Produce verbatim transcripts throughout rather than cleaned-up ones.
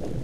Yeah.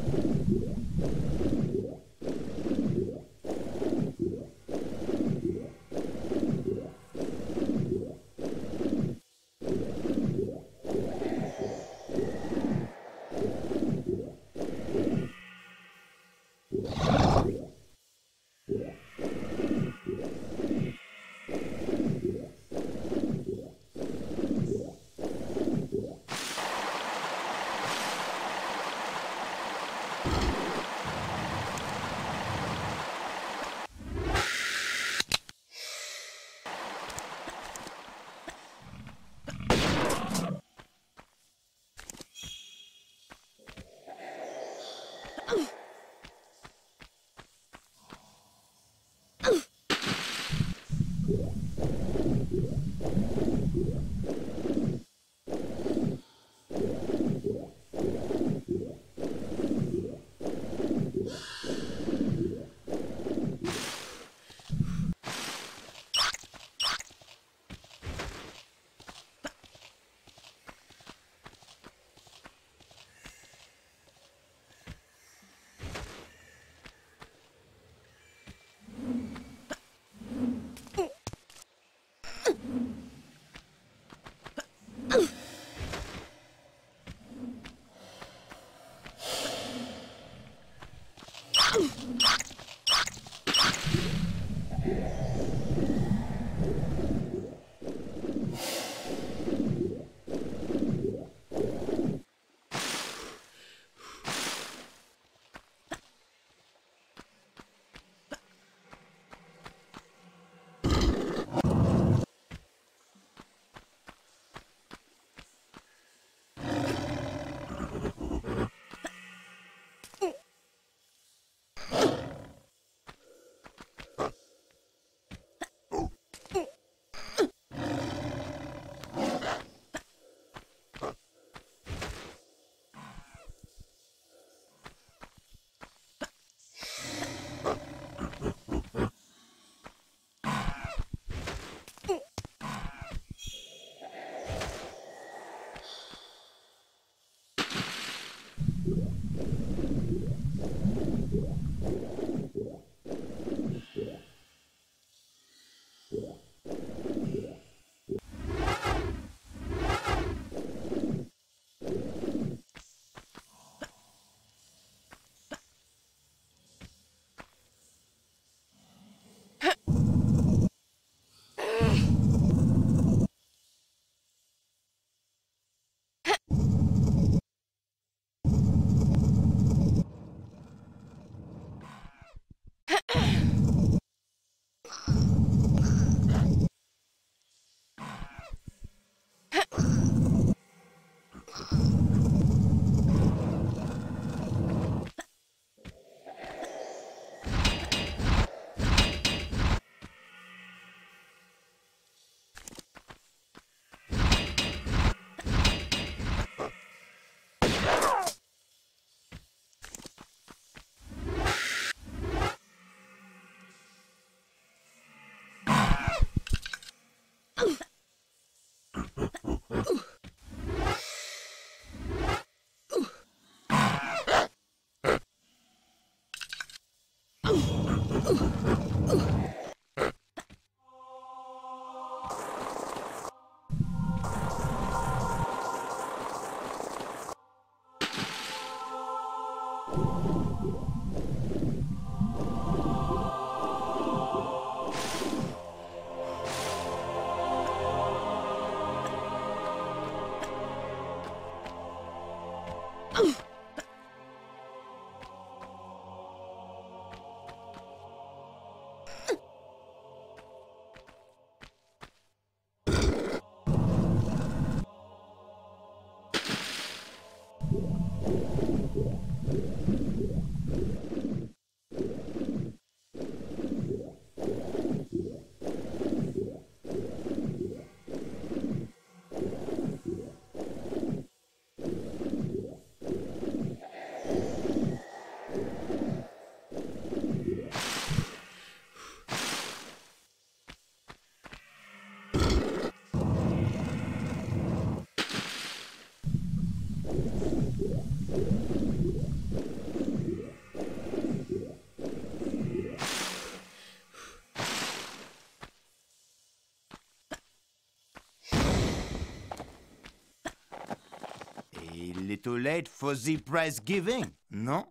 little late for the prize giving, no?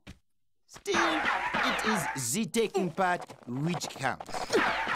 Still, it is the taking part which counts.